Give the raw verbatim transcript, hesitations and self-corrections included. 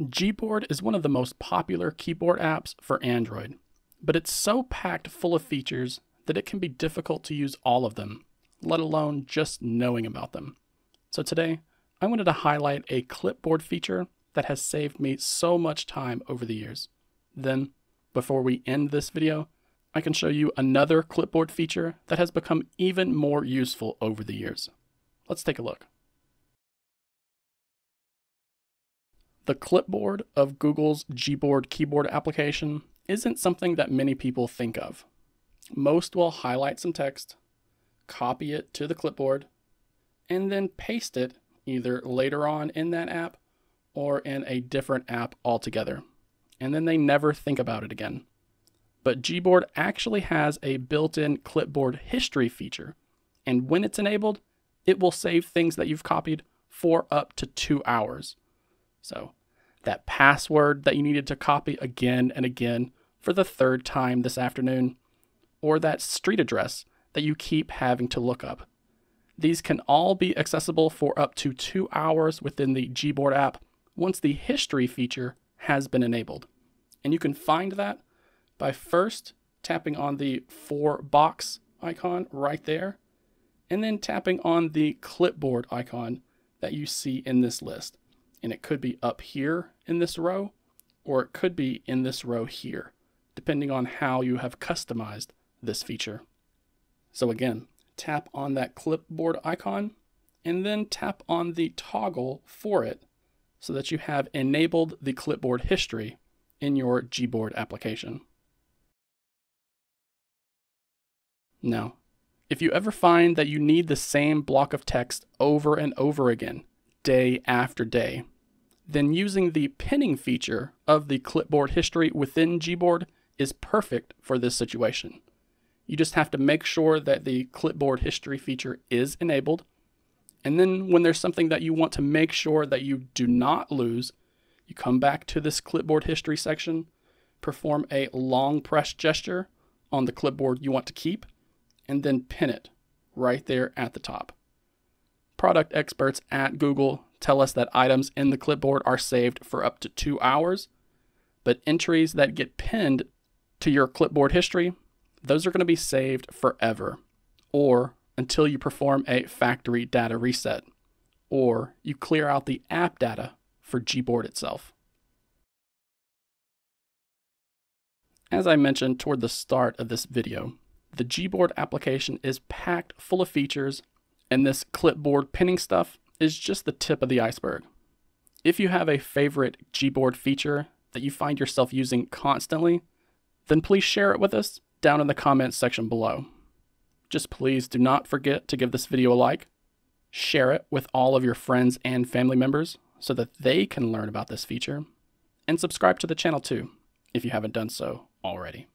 Gboard is one of the most popular keyboard apps for Android, but it's so packed full of features that it can be difficult to use all of them, let alone just knowing about them. So today, I wanted to highlight a clipboard feature that has saved me so much time over the years. Then, before we end this video, I can show you another clipboard feature that has become even more useful over the years. Let's take a look. The clipboard of Google's Gboard keyboard application isn't something that many people think of. Most will highlight some text, copy it to the clipboard, and then paste it either later on in that app or in a different app altogether. And then they never think about it again. But Gboard actually has a built-in clipboard history feature, and when it's enabled, it will save things that you've copied for up to two hours. So that password that you needed to copy again and again for the third time this afternoon, or that street address that you keep having to look up. These can all be accessible for up to two hours within the Gboard app once the history feature has been enabled. And you can find that by first tapping on the four box icon right there, and then tapping on the clipboard icon that you see in this list. And it could be up here in this row, or it could be in this row here, depending on how you have customized this feature. So again, tap on that clipboard icon and then tap on the toggle for it so that you have enabled the clipboard history in your Gboard application. Now, if you ever find that you need the same block of text over and over again, day after day, then using the pinning feature of the clipboard history within Gboard is perfect for this situation. You just have to make sure that the clipboard history feature is enabled, and then when there's something that you want to make sure that you do not lose, you come back to this clipboard history section, perform a long press gesture on the clipboard you want to keep, and then pin it right there at the top. Product experts at Google tell us that items in the clipboard are saved for up to two hours, but entries that get pinned to your clipboard history, those are going to be saved forever, or until you perform a factory data reset, or you clear out the app data for Gboard itself. As I mentioned toward the start of this video, the Gboard application is packed full of features, and this clipboard pinning stuff is just the tip of the iceberg. If you have a favorite Gboard feature that you find yourself using constantly, then please share it with us down in the comments section below. Just please do not forget to give this video a like, share it with all of your friends and family members so that they can learn about this feature, and subscribe to the channel too if you haven't done so already.